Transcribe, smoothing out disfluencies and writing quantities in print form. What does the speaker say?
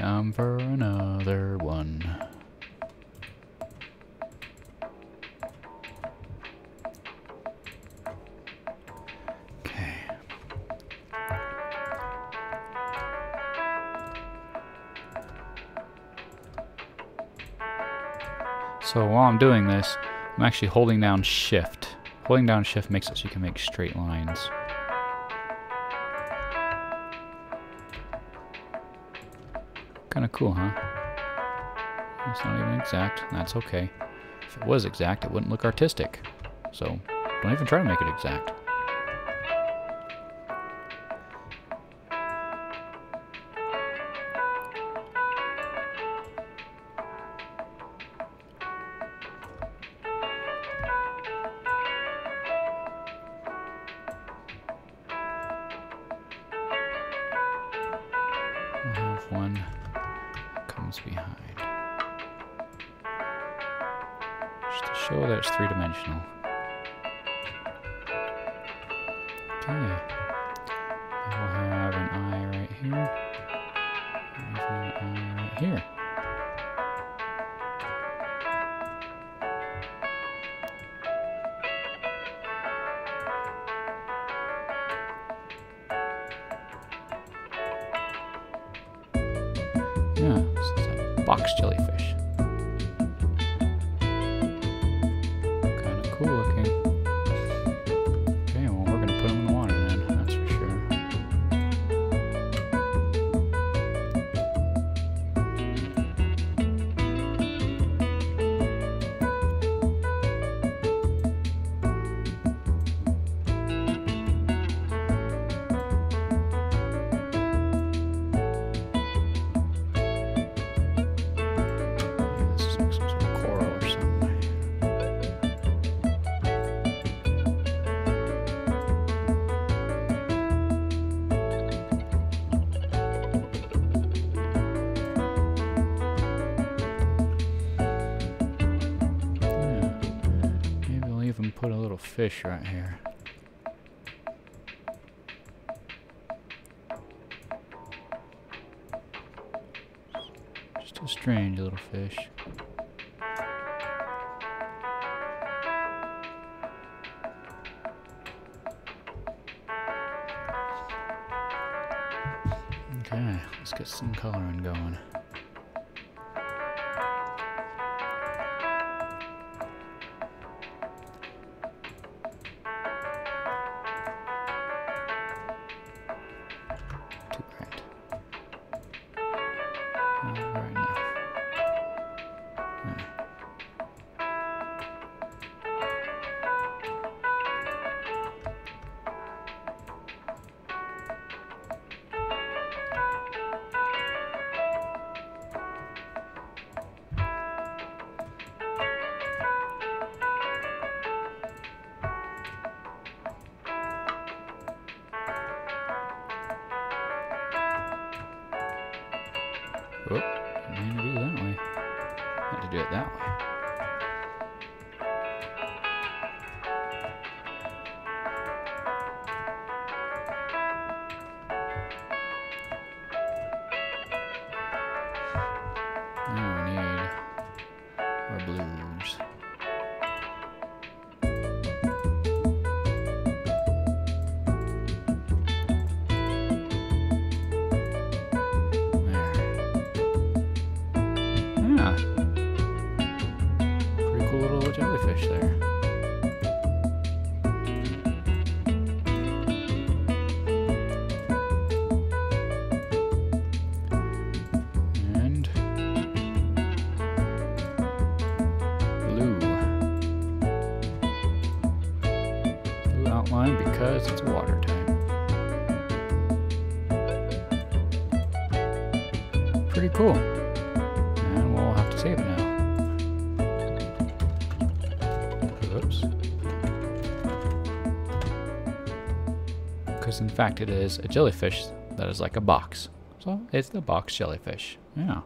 Time for another one. Okay. So while I'm doing this, I'm actually holding down shift. Holding down shift makes it so you can make straight lines. Kind of cool, huh? It's not even exact. That's okay. If it was exact, it wouldn't look artistic. So don't even try to make it exact. We'll have one comes behind. Just to show that it's three-dimensional. Okay. And we'll have an eye right here. And an eye right here. Yeah, so it's a box jellyfish. Kind of cool looking. Okay, well we're gonna put him in the water then, that's for sure. Put a little fish right here. Just a strange little fish. Okay, let's get some coloring going. Oh, I didn't mean to do it that way. I had to do it that way. Now we need our blues. Jellyfish there. And blue. Blue outline because it's water type. Pretty cool. And we'll have to save it now. Because in fact it is a jellyfish that is like a box. So it's the box jellyfish. Yeah.